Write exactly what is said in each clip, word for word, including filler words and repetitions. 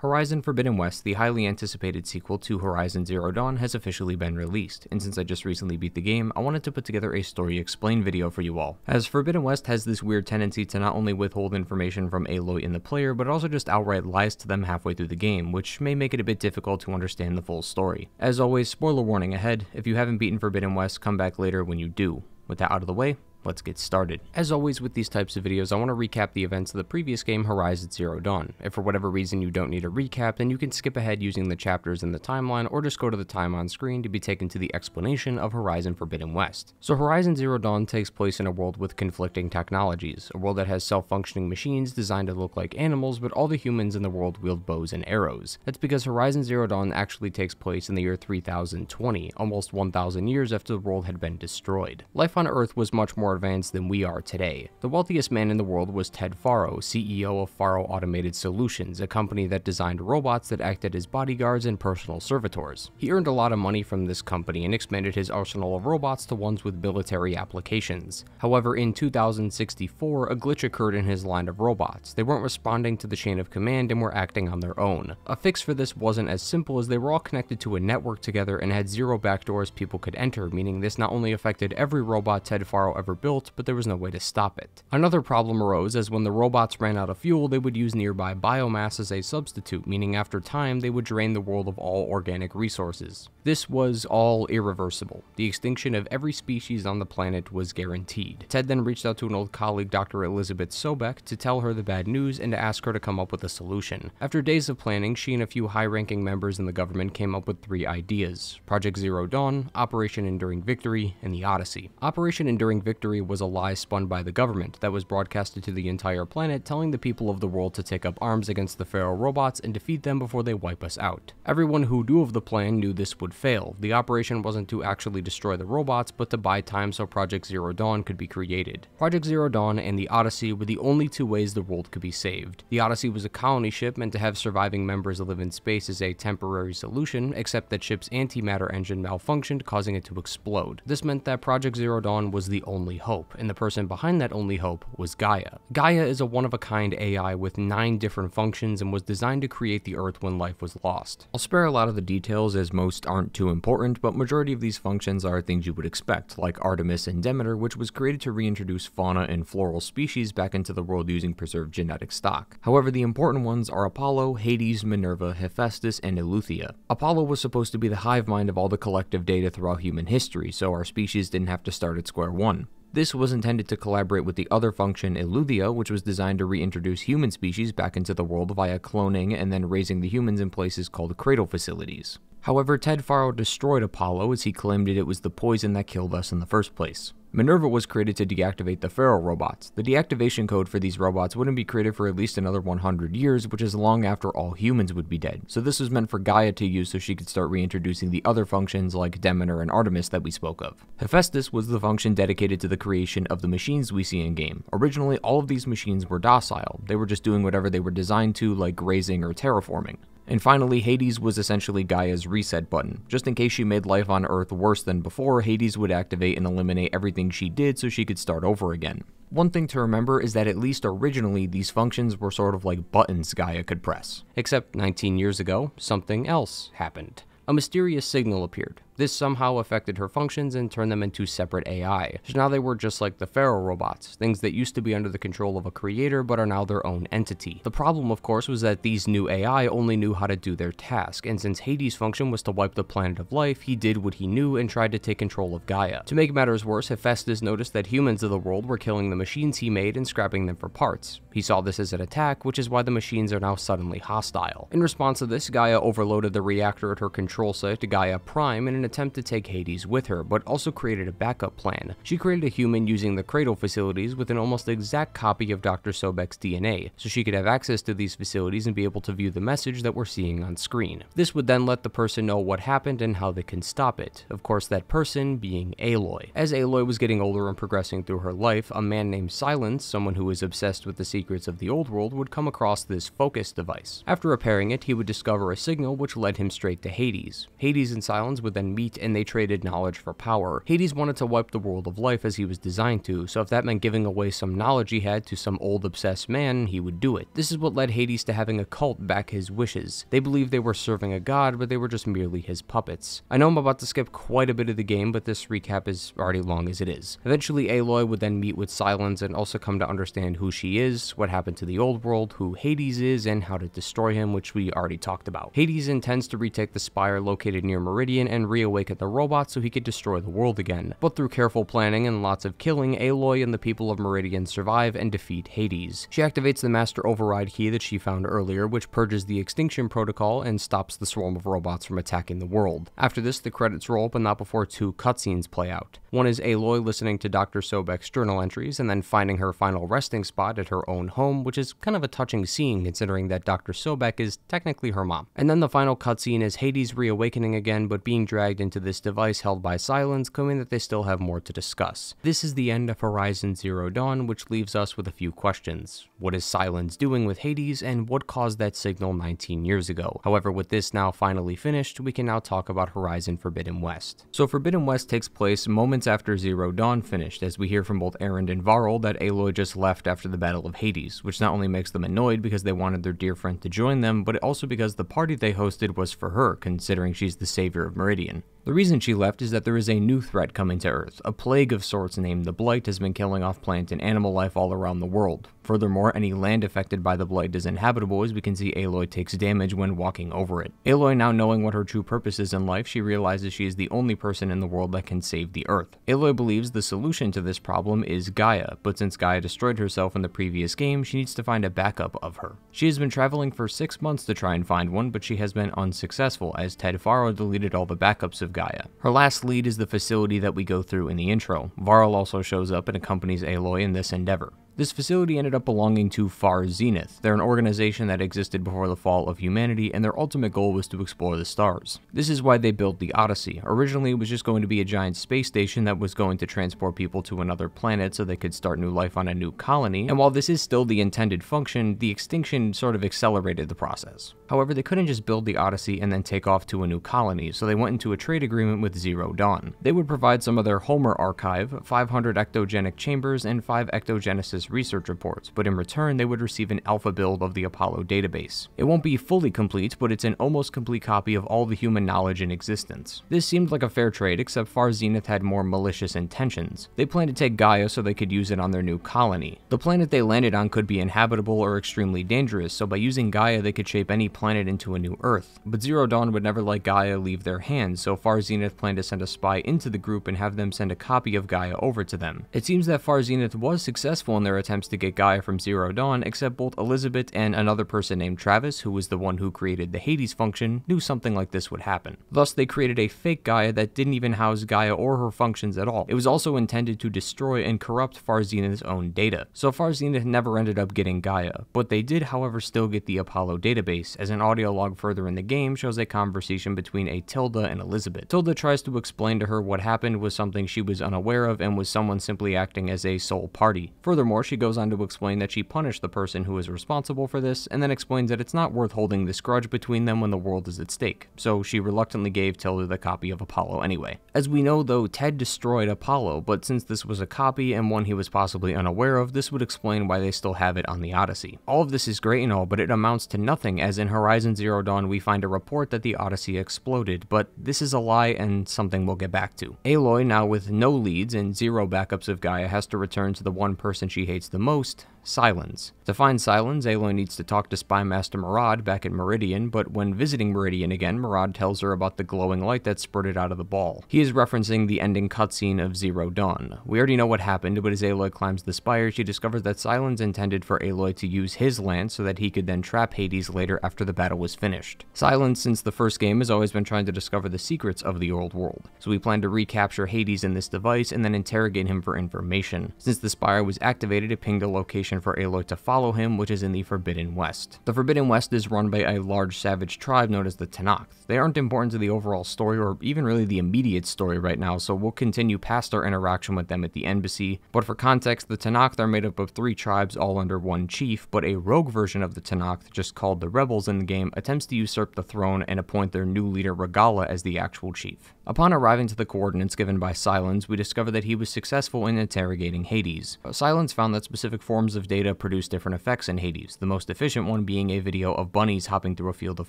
Horizon Forbidden West, the highly anticipated sequel to Horizon Zero Dawn, has officially been released, and since I just recently beat the game, I wanted to put together a story explain video for you all, as Forbidden West has this weird tendency to not only withhold information from Aloy and the player, but also just outright lies to them halfway through the game, which may make it a bit difficult to understand the full story. As always, spoiler warning ahead, if you haven't beaten Forbidden West, come back later when you do. With that out of the way, let's get started. As always with these types of videos, I want to recap the events of the previous game, Horizon Zero Dawn. If for whatever reason you don't need a recap, then you can skip ahead using the chapters in the timeline, or just go to the time on screen to be taken to the explanation of Horizon Forbidden West. So Horizon Zero Dawn takes place in a world with conflicting technologies, a world that has self-functioning machines designed to look like animals, but all the humans in the world wield bows and arrows. That's because Horizon Zero Dawn actually takes place in the year three thousand twenty, almost one thousand years after the world had been destroyed. Life on Earth was much more advanced than we are today. The wealthiest man in the world was Ted Faro, C E O of Faro Automated Solutions, a company that designed robots that acted as bodyguards and personal servitors. He earned a lot of money from this company and expanded his arsenal of robots to ones with military applications. However, in two thousand sixty-four, a glitch occurred in his line of robots. They weren't responding to the chain of command and were acting on their own. A fix for this wasn't as simple, as they were all connected to a network together and had zero backdoors people could enter, meaning this not only affected every robot Ted Faro ever built, but there was no way to stop it. Another problem arose, as when the robots ran out of fuel, they would use nearby biomass as a substitute, meaning after time they would drain the world of all organic resources. This was all irreversible. The extinction of every species on the planet was guaranteed. Ted then reached out to an old colleague, Doctor Elizabeth Sobeck, to tell her the bad news and to ask her to come up with a solution. After days of planning, she and a few high-ranking members in the government came up with three ideas: Project Zero Dawn, Operation Enduring Victory, and the Odyssey. Operation Enduring Victory was a lie spun by the government that was broadcasted to the entire planet, telling the people of the world to take up arms against the Pharaoh robots and defeat them before they wipe us out. Everyone who knew of the plan knew this would fail. The operation wasn't to actually destroy the robots, but to buy time so Project Zero Dawn could be created. Project Zero Dawn and the Odyssey were the only two ways the world could be saved. The Odyssey was a colony ship meant to have surviving members live in space as a temporary solution, except that ship's antimatter engine malfunctioned, causing it to explode. This meant that Project Zero Dawn was the only hope, and the person behind that only hope was Gaia. Gaia is a one-of-a-kind A I with nine different functions and was designed to create the Earth when life was lost. I'll spare a lot of the details, as most aren't too important, but majority of these functions are things you would expect, like Artemis and Demeter, which was created to reintroduce fauna and floral species back into the world using preserved genetic stock. However, the important ones are Apollo, Hades, Minerva, Hephaestus, and Eleuthia. Apollo was supposed to be the hive mind of all the collective data throughout human history, so our species didn't have to start at square one. This was intended to collaborate with the other function, Eleuthia, which was designed to reintroduce human species back into the world via cloning and then raising the humans in places called cradle facilities. However, Ted Faro destroyed Apollo, as he claimed that it was the poison that killed us in the first place. Minerva was created to deactivate the Pharaoh robots. The deactivation code for these robots wouldn't be created for at least another one hundred years, which is long after all humans would be dead, so this was meant for Gaia to use so she could start reintroducing the other functions like Demeter and Artemis that we spoke of. Hephaestus was the function dedicated to the creation of the machines we see in game. Originally, all of these machines were docile. They were just doing whatever they were designed to, like grazing or terraforming. And finally, Hades was essentially Gaia's reset button. Just in case she made life on Earth worse than before, Hades would activate and eliminate everything she did so she could start over again. One thing to remember is that at least originally, these functions were sort of like buttons Gaia could press. Except nineteen years ago, something else happened. A mysterious signal appeared. This somehow affected her functions and turned them into separate A I, so now they were just like the Pharaoh robots, things that used to be under the control of a creator but are now their own entity. The problem, of course, was that these new A I only knew how to do their task, and since Hades' function was to wipe the planet of life, he did what he knew and tried to take control of Gaia. To make matters worse, Hephaestus noticed that humans of the world were killing the machines he made and scrapping them for parts. He saw this as an attack, which is why the machines are now suddenly hostile. In response to this, Gaia overloaded the reactor at her control site to Gaia Prime in an attempt to take Hades with her, but also created a backup plan. She created a human using the cradle facilities with an almost exact copy of Doctor Sobeck's D N A, so she could have access to these facilities and be able to view the message that we're seeing on screen. This would then let the person know what happened and how they can stop it, of course that person being Aloy. As Aloy was getting older and progressing through her life, a man named Sylens, someone who was obsessed with the secrets of the old world, would come across this focus device. After repairing it, he would discover a signal which led him straight to Hades. Hades and Sylens would then and meat, and they traded knowledge for power. Hades wanted to wipe the world of life as he was designed to, so if that meant giving away some knowledge he had to some old obsessed man, he would do it. This is what led Hades to having a cult back his wishes. They believed they were serving a god, but they were just merely his puppets. I know I'm about to skip quite a bit of the game, but this recap is already long as it is. Eventually, Aloy would then meet with Sylens and also come to understand who she is, what happened to the old world, who Hades is, and how to destroy him, which we already talked about. Hades intends to retake the spire located near Meridian and reawaken the robot so he could destroy the world again. But through careful planning and lots of killing, Aloy and the people of Meridian survive and defeat Hades. She activates the Master Override key that she found earlier, which purges the Extinction Protocol and stops the swarm of robots from attacking the world. After this, the credits roll, but not before two cutscenes play out. One is Aloy listening to Doctor Sobeck's journal entries and then finding her final resting spot at her own home, which is kind of a touching scene considering that Doctor Sobeck is technically her mom. And then the final cutscene is Hades reawakening again but being dragged into this device held by Sylens, claiming that they still have more to discuss. This is the end of Horizon Zero Dawn, which leaves us with a few questions. What is Sylens doing with Hades, and what caused that signal nineteen years ago? However, with this now finally finished, we can now talk about Horizon Forbidden West. So Forbidden West takes place moments after Zero Dawn finished, as we hear from both Erend and Varl that Aloy just left after the Battle of Hades, which not only makes them annoyed because they wanted their dear friend to join them, but also because the party they hosted was for her, considering she's the savior of Meridian. The reason she left is that there is a new threat coming to Earth. A plague of sorts named the Blight has been killing off plant and animal life all around the world. Furthermore, any land affected by the Blight is inhabitable, as we can see Aloy takes damage when walking over it. Aloy, now knowing what her true purpose is in life, she realizes she is the only person in the world that can save the Earth. Aloy believes the solution to this problem is Gaia, but since Gaia destroyed herself in the previous game, she needs to find a backup of her. She has been traveling for six months to try and find one, but she has been unsuccessful, as Ted Faro deleted all the backups of Gaia. Her last lead is the facility that we go through in the intro. Varl also shows up and accompanies Aloy in this endeavor. This facility ended up belonging to Far Zenith. They're an organization that existed before the fall of humanity, and their ultimate goal was to explore the stars. This is why they built the Odyssey. Originally, it was just going to be a giant space station that was going to transport people to another planet so they could start new life on a new colony, and while this is still the intended function, the extinction sort of accelerated the process. However, they couldn't just build the Odyssey and then take off to a new colony, so they went into a trade agreement with Zero Dawn. They would provide some of their Homer archive, five hundred ectogenic chambers, and five ectogenesis research reports, but in return they would receive an alpha build of the Apollo database. It won't be fully complete, but it's an almost complete copy of all the human knowledge in existence. This seemed like a fair trade, except Far Zenith had more malicious intentions. They planned to take Gaia so they could use it on their new colony. The planet they landed on could be inhabitable or extremely dangerous, so by using Gaia they could shape any planet into a new Earth. But Zero Dawn would never let Gaia leave their hands, so Far Zenith planned to send a spy into the group and have them send a copy of Gaia over to them. It seems that Far Zenith was successful in their attempts to get Gaia from Zero Dawn, except both Elizabeth and another person named Travis, who was the one who created the Hades function, knew something like this would happen. Thus, they created a fake Gaia that didn't even house Gaia or her functions at all. It was also intended to destroy and corrupt Far Zenith's own data. So Far Zenith never ended up getting Gaia, but they did, however, still get the Apollo database, as an audio log further in the game shows a conversation between a Tilda and Elizabeth. Tilda tries to explain to her what happened was something she was unaware of and was someone simply acting as a sole party. Furthermore, she goes on to explain that she punished the person who is responsible for this, and then explains that it's not worth holding this grudge between them when the world is at stake, so she reluctantly gave Tilda the copy of Apollo anyway. As we know though, Ted destroyed Apollo, but since this was a copy and one he was possibly unaware of, this would explain why they still have it on the Odyssey. All of this is great and all, but it amounts to nothing, as in Horizon Zero Dawn we find a report that the Odyssey exploded, but this is a lie and something we'll get back to. Aloy, now with no leads and zero backups of Gaia, has to return to the one person she hates the most, Sylens. To find Sylens, Aloy needs to talk to Spy Master Murad back at Meridian, but when visiting Meridian again, Murad tells her about the glowing light that spurted out of the ball. He is referencing the ending cutscene of Zero Dawn. We already know what happened, but as Aloy climbs the spire, she discovers that Sylens intended for Aloy to use his land so that he could then trap Hades later after the battle was finished. Sylens, since the first game, has always been trying to discover the secrets of the old world, so we plan to recapture Hades in this device and then interrogate him for information. Since the spire was activated, it pinged a location location for Aloy to follow him, which is in the Forbidden West. The Forbidden West is run by a large savage tribe known as the Tenakth. They aren't important to the overall story or even really the immediate story right now, so we'll continue past our interaction with them at the embassy, but for context, the Tenakth are made up of three tribes all under one chief, but a rogue version of the Tenakth, just called the Rebels in the game, attempts to usurp the throne and appoint their new leader Regala as the actual chief. Upon arriving to the coordinates given by Sylens, we discover that he was successful in interrogating Hades. Sylens found that specific forms of data produce different effects in Hades, the most efficient one being a video of bunnies hopping through a field of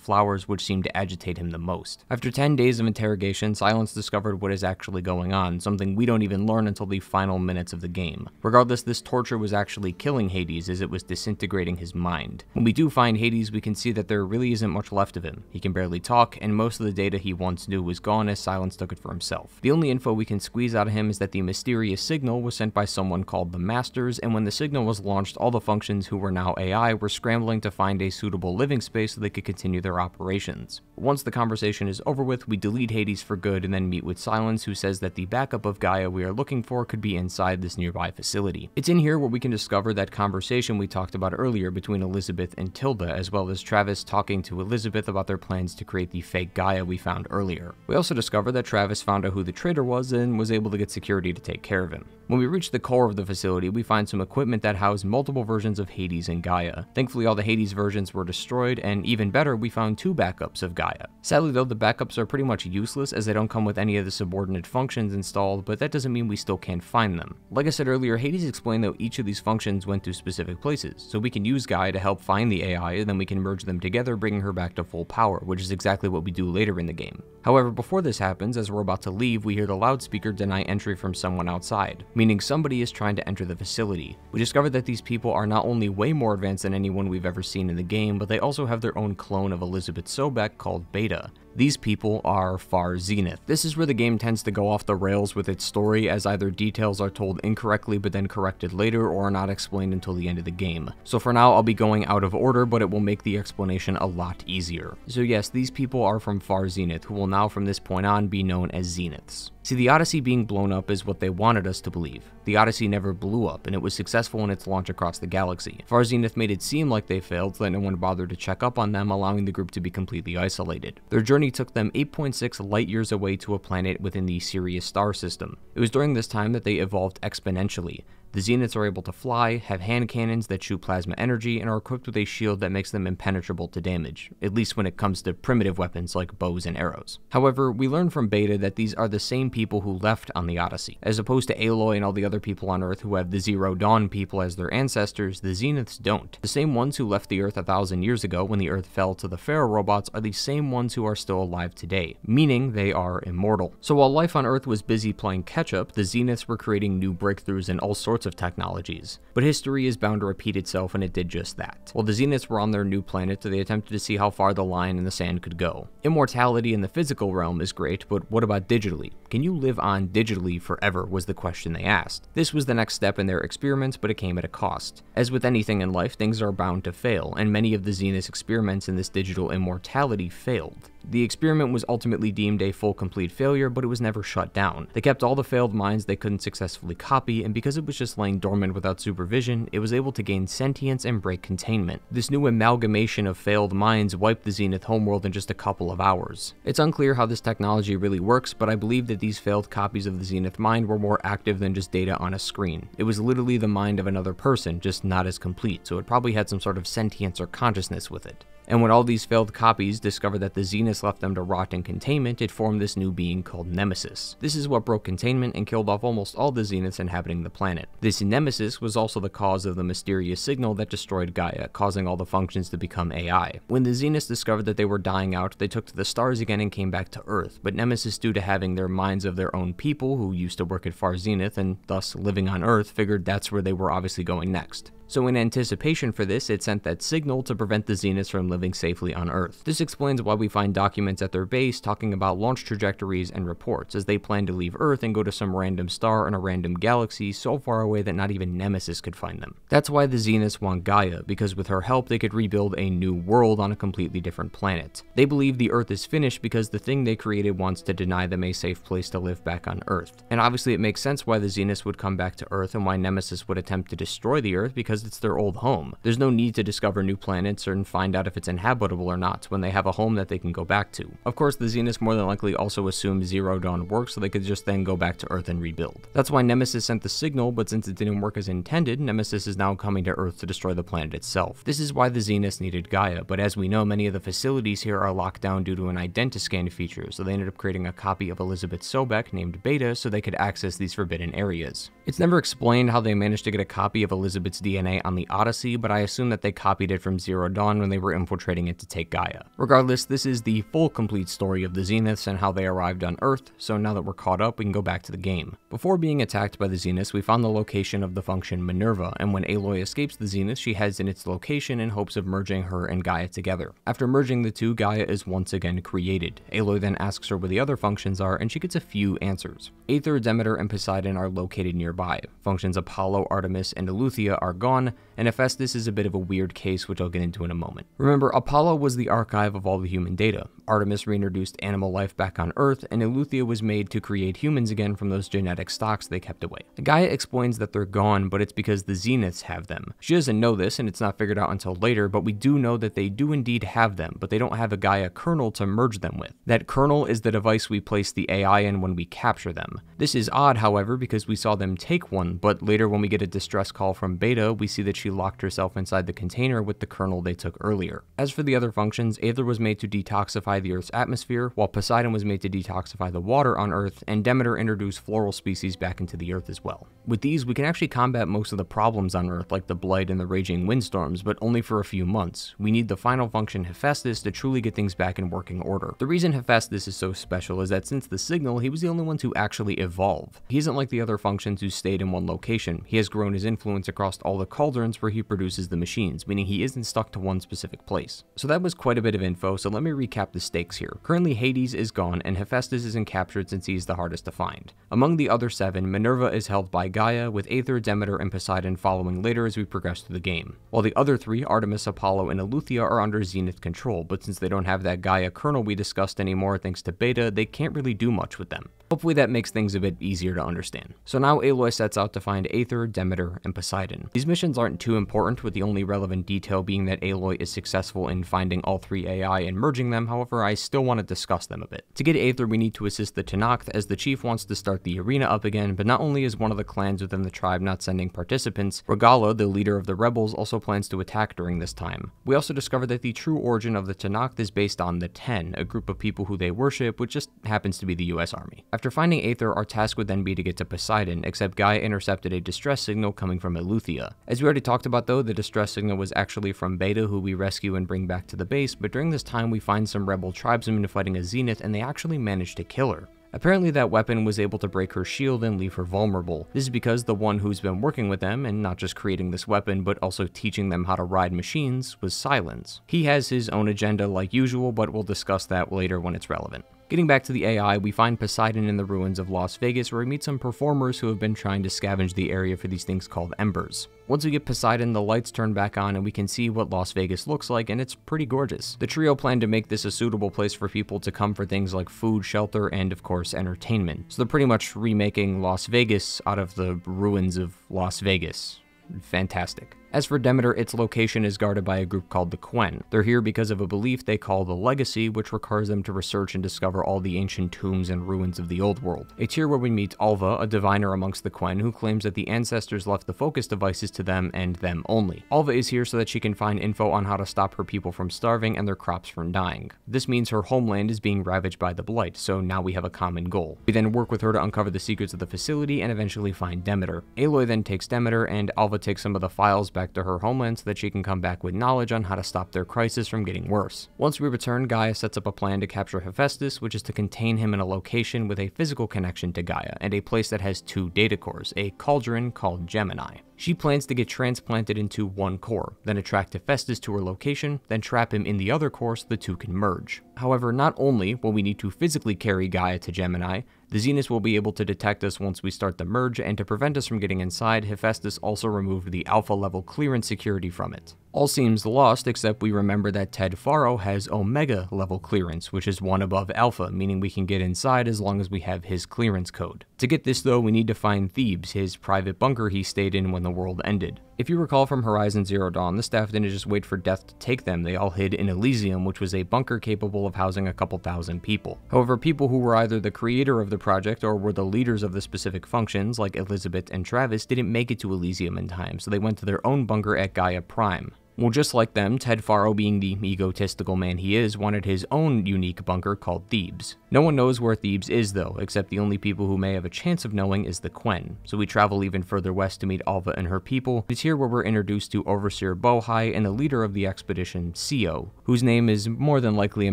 flowers, which seemed to agitate him the most. After ten days of interrogation, Sylens discovered what is actually going on, something we don't even learn until the final minutes of the game. Regardless, this torture was actually killing Hades as it was disintegrating his mind. When we do find Hades, we can see that there really isn't much left of him. He can barely talk, and most of the data he once knew was gone as Sylens took it for himself. The only info we can squeeze out of him is that the mysterious signal was sent by someone called the Masters, and when the signal was launched, all the functions who were now A I were scrambling to find a suitable living space so they could continue their operations. Once the conversation is over with, we delete Hades for good and then meet with Sylens, who says that the backup of Gaia we are looking for could be inside this nearby facility. It's in here where we can discover that conversation we talked about earlier between Elizabeth and Tilda, as well as Travis talking to Elizabeth about their plans to create the fake Gaia we found earlier. We also discover that Travis found out who the traitor was and was able to get security to take care of him. When we reach the core of the facility, we find some equipment that housed multiple versions of Hades and Gaia. Thankfully, all the Hades versions were destroyed, and even better, we found two backups of Gaia. Sadly though, the backups are pretty much useless as they don't come with any of the subordinate functions installed, but that doesn't mean we still can't find them. Like I said earlier, Hades explained that each of these functions went to specific places, so we can use Gaia to help find the A I, and then we can merge them together, bringing her back to full power, which is exactly what we do later in the game. However, before this happens, as we're about to leave, we hear the loudspeaker deny entry from someone outside, meaning somebody is trying to enter the facility. We discover that these people are not only way more advanced than anyone we've ever seen in the game, but they also have their own clone of Elizabeth Sobeck called Beta. These people are Far Zenith. This is where the game tends to go off the rails with its story, as either details are told incorrectly but then corrected later or are not explained until the end of the game. So for now, I'll be going out of order, but it will make the explanation a lot easier. So yes, these people are from Far Zenith, who will now from this point on be known as Zeniths. See, the Odyssey being blown up is what they wanted us to believe. The Odyssey never blew up, and it was successful in its launch across the galaxy. Far Zenith made it seem like they failed, so that no one bothered to check up on them, allowing the group to be completely isolated. Their journey took them eight point six light years away to a planet within the Sirius star system. It was during this time that they evolved exponentially. The Zeniths are able to fly, have hand cannons that shoot plasma energy, and are equipped with a shield that makes them impenetrable to damage, at least when it comes to primitive weapons like bows and arrows. However, we learn from Beta that these are the same people who left on the Odyssey. As opposed to Aloy and all the other people on Earth who have the Zero Dawn people as their ancestors, the Zeniths don't. The same ones who left the Earth a thousand years ago when the Earth fell to the Pharaoh robots are the same ones who are still alive today, meaning they are immortal. So while life on Earth was busy playing catch-up, the Zeniths were creating new breakthroughs in all sorts of technologies, but history is bound to repeat itself, and it did just that. While the Zeniths were on their new planet, they attempted to see how far the line in the sand could go. Immortality in the physical realm is great, but what about digitally? Can you live on digitally forever was the question they asked. This was the next step in their experiments, but it came at a cost. As with anything in life, things are bound to fail, and many of the Zeniths' experiments in this digital immortality failed. The experiment was ultimately deemed a full complete failure, but it was never shut down. They kept all the failed minds they couldn't successfully copy, and because it was just laying dormant without supervision, it was able to gain sentience and break containment. This new amalgamation of failed minds wiped the Zenith homeworld in just a couple of hours. It's unclear how this technology really works, but I believe that these failed copies of the Zenith mind were more active than just data on a screen. It was literally the mind of another person, just not as complete, so it probably had some sort of sentience or consciousness with it. And when all these failed copies discovered that the Zeniths left them to rot in containment, it formed this new being called Nemesis. This is what broke containment and killed off almost all the Zeniths inhabiting the planet. This Nemesis was also the cause of the mysterious signal that destroyed Gaia, causing all the functions to become A I. When the Zeniths discovered that they were dying out, they took to the stars again and came back to Earth, but Nemesis, due to having their minds of their own people who used to work at Far Zenith and thus living on Earth, figured that's where they were obviously going next. So in anticipation for this, it sent that signal to prevent the Zeniths from living safely on Earth. This explains why we find documents at their base talking about launch trajectories and reports, as they plan to leave Earth and go to some random star in a random galaxy so far away that not even Nemesis could find them. That's why the Zeniths want Gaia, because with her help they could rebuild a new world on a completely different planet. They believe the Earth is finished because the thing they created wants to deny them a safe place to live back on Earth. And obviously it makes sense why the Zeniths would come back to Earth and why Nemesis would attempt to destroy the Earth, because because it's their old home. There's no need to discover new planets or find out if it's inhabitable or not when they have a home that they can go back to. Of course, the Zeniths more than likely also assumed Zero Dawn worked, so they could just then go back to Earth and rebuild. That's why Nemesis sent the signal, but since it didn't work as intended, Nemesis is now coming to Earth to destroy the planet itself. This is why the Zeniths needed Gaia, but as we know, many of the facilities here are locked down due to an identiscan feature, so they ended up creating a copy of Elizabeth Sobeck named Beta so they could access these forbidden areas. It's never explained how they managed to get a copy of Elizabeth's D N A on the Odyssey, but I assume that they copied it from Zero Dawn when they were infiltrating it to take Gaia. Regardless, this is the full complete story of the Zeniths and how they arrived on Earth, so now that we're caught up, we can go back to the game. Before being attacked by the Zeniths, we found the location of the function Minerva, and when Aloy escapes the Zenith, she heads in its location in hopes of merging her and Gaia together. After merging the two, Gaia is once again created. Aloy then asks her where the other functions are, and she gets a few answers. Aether, Demeter, and Poseidon are located nearby. Functions Apollo, Artemis, and Eleuthia are gone, and Hephaestus is a bit of a weird case, which I'll get into in a moment. Remember, Apollo was the archive of all the human data. Artemis reintroduced animal life back on Earth, and Eleuthia was made to create humans again from those genetic stocks they kept away. Gaia explains that they're gone, but it's because the Zeniths have them. She doesn't know this, and it's not figured out until later, but we do know that they do indeed have them, but they don't have a Gaia kernel to merge them with. That kernel is the device we place the A I in when we capture them. This is odd, however, because we saw them take one, but later when we get a distress call from Beta, we see that she locked herself inside the container with the kernel they took earlier. As for the other functions, Aether was made to detoxify the Earth's atmosphere, while Poseidon was made to detoxify the water on Earth, and Demeter introduced floral species back into the Earth as well. With these, we can actually combat most of the problems on Earth, like the blight and the raging windstorms, but only for a few months. We need the final function Hephaestus to truly get things back in working order. The reason Hephaestus is so special is that since the signal, he was the only one to actually evolve. He isn't like the other functions who stayed in one location. He has grown his influence across all the cauldrons where he produces the machines, meaning he isn't stuck to one specific place. So that was quite a bit of info, so let me recap the stakes here. Currently, Hades is gone, and Hephaestus isn't captured since he is the hardest to find. Among the other seven, Minerva is held by Gaia, with Aether, Demeter, and Poseidon following later as we progress through the game, while the other three, Artemis, Apollo, and Eleuthia, are under Zenith control, but since they don't have that Gaia kernel we discussed anymore thanks to Beta, they can't really do much with them. Hopefully that makes things a bit easier to understand. So now Aloy sets out to find Aether, Demeter, and Poseidon. These missions aren't too important, with the only relevant detail being that Aloy is successful in finding all three A I and merging them, however I still want to discuss them a bit. To get Aether, we need to assist the Tenakth, as the chief wants to start the arena up again, but not only is one of the clans within the tribe not sending participants, Regala, the leader of the rebels, also plans to attack during this time. We also discover that the true origin of the Tenakth is based on the Ten, a group of people who they worship, which just happens to be the U S Army. After finding Aether, our task would then be to get to Poseidon, except Gaia intercepted a distress signal coming from Eleuthia. As we already talked about though, the distress signal was actually from Beta, who we rescue and bring back to the base, but during this time we find some rebel tribesmen fighting a Zenith, and they actually managed to kill her. Apparently that weapon was able to break her shield and leave her vulnerable. This is because the one who's been working with them, and not just creating this weapon, but also teaching them how to ride machines, was Sylens. He has his own agenda like usual, but we'll discuss that later when it's relevant. Getting back to the A I, we find Poseidon in the ruins of Las Vegas, where we meet some performers who have been trying to scavenge the area for these things called embers. Once we get Poseidon, the lights turn back on and we can see what Las Vegas looks like, and it's pretty gorgeous. The trio planned to make this a suitable place for people to come for things like food, shelter, and of course entertainment. So they're pretty much remaking Las Vegas out of the ruins of Las Vegas. Fantastic. As for Demeter, its location is guarded by a group called the Quen. They're here because of a belief they call the Legacy, which requires them to research and discover all the ancient tombs and ruins of the Old World. It's here where we meet Alva, a diviner amongst the Quen, who claims that the ancestors left the focus devices to them and them only. Alva is here so that she can find info on how to stop her people from starving and their crops from dying. This means her homeland is being ravaged by the Blight, so now we have a common goal. We then work with her to uncover the secrets of the facility and eventually find Demeter. Aloy then takes Demeter, and Alva takes some of the files back to her homeland so that she can come back with knowledge on how to stop their crisis from getting worse. Once we return, Gaia sets up a plan to capture Hephaestus, which is to contain him in a location with a physical connection to Gaia, and a place that has two data cores, a cauldron called Gemini. She plans to get transplanted into one core, then attract Hephaestus to her location, then trap him in the other core so the two can merge. However, not only will we need to physically carry Gaia to Gemini, the Zeniths will be able to detect us once we start the merge, and to prevent us from getting inside, Hephaestus also removed the alpha level clearance security from it. All seems lost except we remember that Ted Faro has Omega level clearance, which is one above Alpha, meaning we can get inside as long as we have his clearance code. To get this though, we need to find Thebes, his private bunker he stayed in when the world ended. If you recall from Horizon Zero Dawn, the staff didn't just wait for death to take them, they all hid in Elysium, which was a bunker capable of housing a couple thousand people. However, people who were either the creator of the project or were the leaders of the specific functions, like Elizabeth and Travis, didn't make it to Elysium in time, so they went to their own bunker at Gaia Prime. Well, just like them, Ted Faro, being the egotistical man he is, wanted his own unique bunker called Thebes. No one knows where Thebes is though, except the only people who may have a chance of knowing is the Quen. So we travel even further west to meet Alva and her people. It's here where we're introduced to Overseer Bohai and the leader of the expedition, C E O, whose name is more than likely a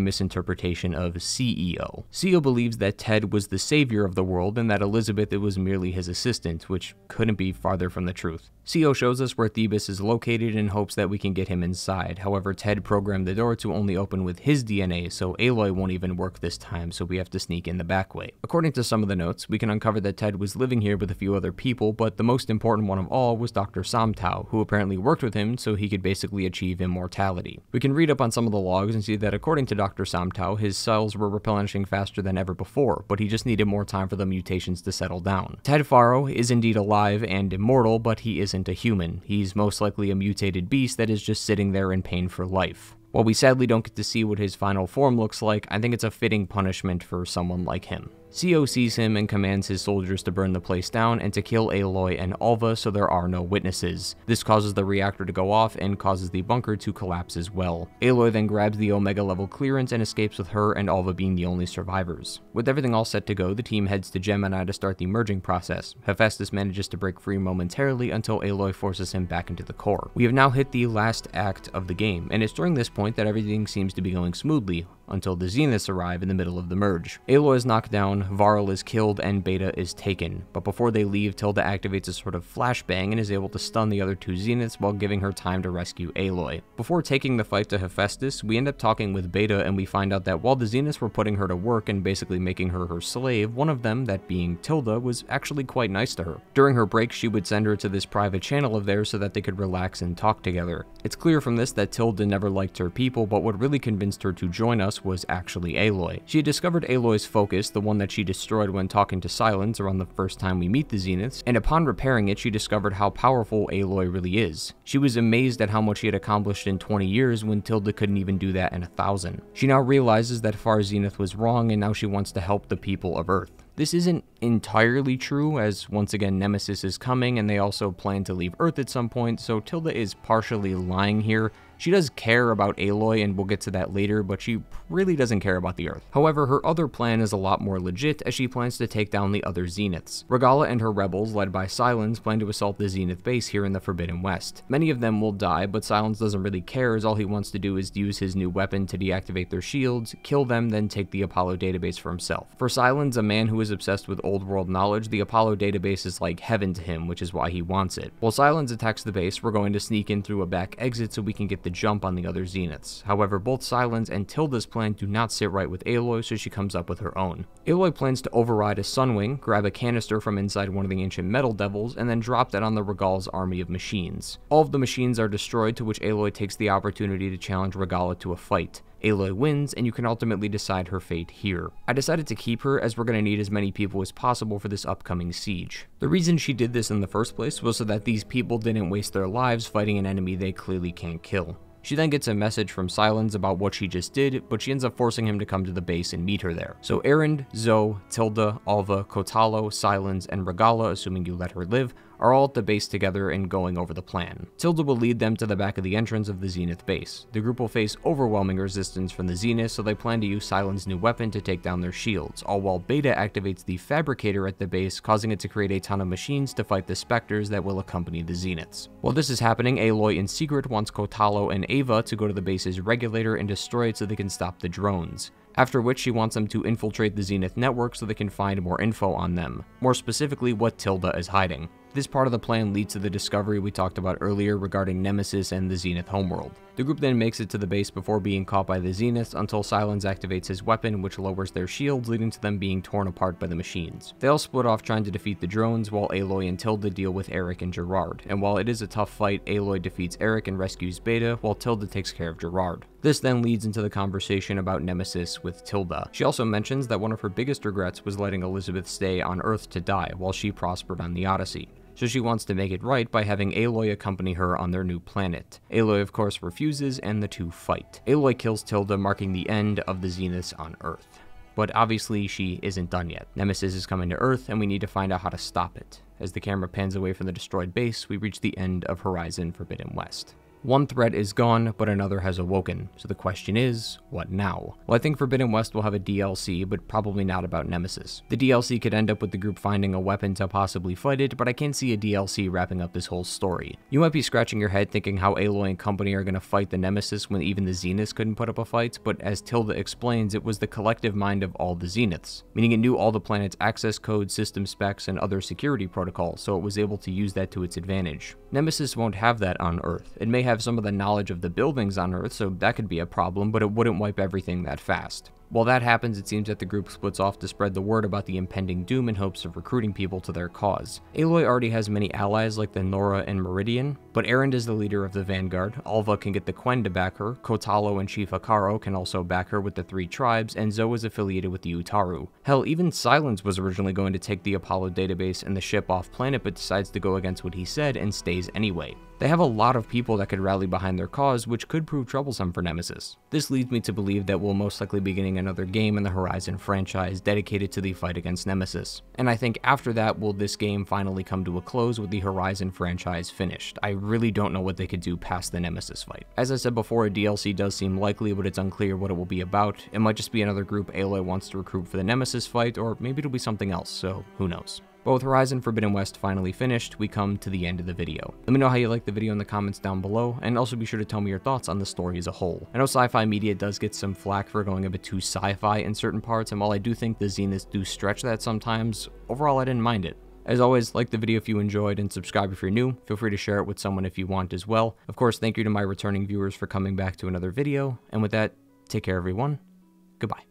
misinterpretation of C E O. C E O believes that Ted was the savior of the world and that Elizabeth was merely his assistant, which couldn't be farther from the truth. C E O shows us where Thebes is located in hopes that we can get him inside. However, Ted programmed the door to only open with his D N A, so Aloy won't even work this time, so we have to sneak in the back way. According to some of the notes, we can uncover that Ted was living here with a few other people, but the most important one of all was Doctor Somtau, who apparently worked with him so he could basically achieve immortality. We can read up on some of the logs and see that according to Doctor Somtau, his cells were replenishing faster than ever before, but he just needed more time for the mutations to settle down. Ted Faro is indeed alive and immortal, but he isn't a human. He's most likely a mutated beast that is just sitting there in pain for life. While we sadly don't get to see what his final form looks like, I think it's a fitting punishment for someone like him. C O sees him and commands his soldiers to burn the place down and to kill Aloy and Alva so there are no witnesses. This causes the reactor to go off and causes the bunker to collapse as well. Aloy then grabs the Omega level clearance and escapes with her and Alva being the only survivors. With everything all set to go, the team heads to Gemini to start the merging process. Hephaestus manages to break free momentarily until Aloy forces him back into the core. We have now hit the last act of the game, and it's during this point that everything seems to be going smoothly, until the Zeniths arrive in the middle of the merge. Aloy is knocked down, Varl is killed, and Beta is taken. But before they leave, Tilda activates a sort of flashbang and is able to stun the other two Zeniths while giving her time to rescue Aloy. Before taking the fight to Hephaestus, we end up talking with Beta and we find out that while the Zeniths were putting her to work and basically making her her slave, one of them, that being Tilda, was actually quite nice to her. During her break, she would send her to this private channel of theirs so that they could relax and talk together. It's clear from this that Tilda never liked her people, but what really convinced her to join us was actually Aloy. She had discovered Aloy's focus, the one that she destroyed when talking to Sylens around the first time we meet the Zeniths, and upon repairing it, she discovered how powerful Aloy really is. She was amazed at how much she had accomplished in twenty years when Tilda couldn't even do that in a thousand. She now realizes that Far Zenith was wrong, and now she wants to help the people of Earth. This isn't entirely true, as once again Nemesis is coming, and they also plan to leave Earth at some point, so Tilda is partially lying here. She does care about Aloy, and we'll get to that later, but she really doesn't care about the Earth. However, her other plan is a lot more legit, as she plans to take down the other Zeniths. Regala and her rebels, led by Sylens, plan to assault the Zenith base here in the Forbidden West. Many of them will die, but Sylens doesn't really care, as all he wants to do is use his new weapon to deactivate their shields, kill them, then take the Apollo database for himself. For Sylens, a man who is obsessed with old world knowledge, the Apollo database is like heaven to him, which is why he wants it. While Sylens attacks the base, we're going to sneak in through a back exit so we can get the jump on the other Zeniths. However, both Sylens and Tilda's plan do not sit right with Aloy, so she comes up with her own. Aloy plans to override a Sunwing, grab a canister from inside one of the ancient metal devils, and then drop that on the Regala's army of machines. All of the machines are destroyed, to which Aloy takes the opportunity to challenge Regala to a fight. Aloy wins, and you can ultimately decide her fate here. I decided to keep her, as we're going to need as many people as possible for this upcoming siege. The reason she did this in the first place was so that these people didn't waste their lives fighting an enemy they clearly can't kill. She then gets a message from Sylens about what she just did, but she ends up forcing him to come to the base and meet her there. So Erend, Zoe, Tilda, Alva, Kotalo, Sylens, and Regala, assuming you let her live, are all at the base together and going over the plan. Tilda will lead them to the back of the entrance of the Zenith base. The group will face overwhelming resistance from the Zenith, so they plan to use Sylens' new weapon to take down their shields, all while Beta activates the fabricator at the base, causing it to create a ton of machines to fight the specters that will accompany the Zeniths. While this is happening, Aloy in secret wants Kotalo and Ava to go to the base's regulator and destroy it so they can stop the drones. After which she wants them to infiltrate the Zenith network so they can find more info on them, more specifically what Tilda is hiding. This part of the plan leads to the discovery we talked about earlier regarding Nemesis and the Zenith homeworld. The group then makes it to the base before being caught by the Zeniths until Sylens activates his weapon, which lowers their shields, leading to them being torn apart by the machines. They all split off trying to defeat the drones, while Aloy and Tilda deal with Eric and Gerard, and while it is a tough fight, Aloy defeats Eric and rescues Beta, while Tilda takes care of Gerard. This then leads into the conversation about Nemesis with Tilda. She also mentions that one of her biggest regrets was letting Elizabeth stay on Earth to die while she prospered on the Odyssey. So she wants to make it right by having Aloy accompany her on their new planet. Aloy of course refuses and the two fight. Aloy kills Tilda, marking the end of the Zeniths on Earth. But obviously she isn't done yet. Nemesis is coming to Earth and we need to find out how to stop it. As the camera pans away from the destroyed base, we reach the end of Horizon Forbidden West. One threat is gone, but another has awoken, so the question is, what now? Well, I think Forbidden West will have a D L C, but probably not about Nemesis. The D L C could end up with the group finding a weapon to possibly fight it, but I can't see a D L C wrapping up this whole story. You might be scratching your head thinking how Aloy and company are going to fight the Nemesis when even the Zeniths couldn't put up a fight, but as Tilda explains, it was the collective mind of all the Zeniths, meaning it knew all the planet's access codes, system specs, and other security protocols, so it was able to use that to its advantage. Nemesis won't have that on Earth. It may have have some of the knowledge of the buildings on Earth, so that could be a problem, but it wouldn't wipe everything that fast. While that happens, it seems that the group splits off to spread the word about the impending doom in hopes of recruiting people to their cause. Aloy already has many allies like the Nora and Meridian, but Erend is the leader of the Vanguard, Alva can get the Quen to back her, Kotalo and Chief Akaro can also back her with the three tribes, and Zoe is affiliated with the Utaru. Hell, even Sylens was originally going to take the Apollo database and the ship off planet, but decides to go against what he said and stays anyway. They have a lot of people that could rally behind their cause, which could prove troublesome for Nemesis. This leads me to believe that we'll most likely be getting another game in the Horizon franchise dedicated to the fight against Nemesis. And I think after that, will this game finally come to a close with the Horizon franchise finished? I really don't know what they could do past the Nemesis fight. As I said before, a D L C does seem likely, but it's unclear what it will be about. It might just be another group Aloy wants to recruit for the Nemesis fight, or maybe it'll be something else, so who knows. But with Horizon Forbidden West finally finished, we come to the end of the video. Let me know how you liked the video in the comments down below, and also be sure to tell me your thoughts on the story as a whole. I know sci-fi media does get some flack for going a bit too sci-fi in certain parts, and while I do think the Zeniths do stretch that sometimes, overall I didn't mind it. As always, like the video if you enjoyed, and subscribe if you're new. Feel free to share it with someone if you want as well. Of course, thank you to my returning viewers for coming back to another video, and with that, take care everyone, goodbye.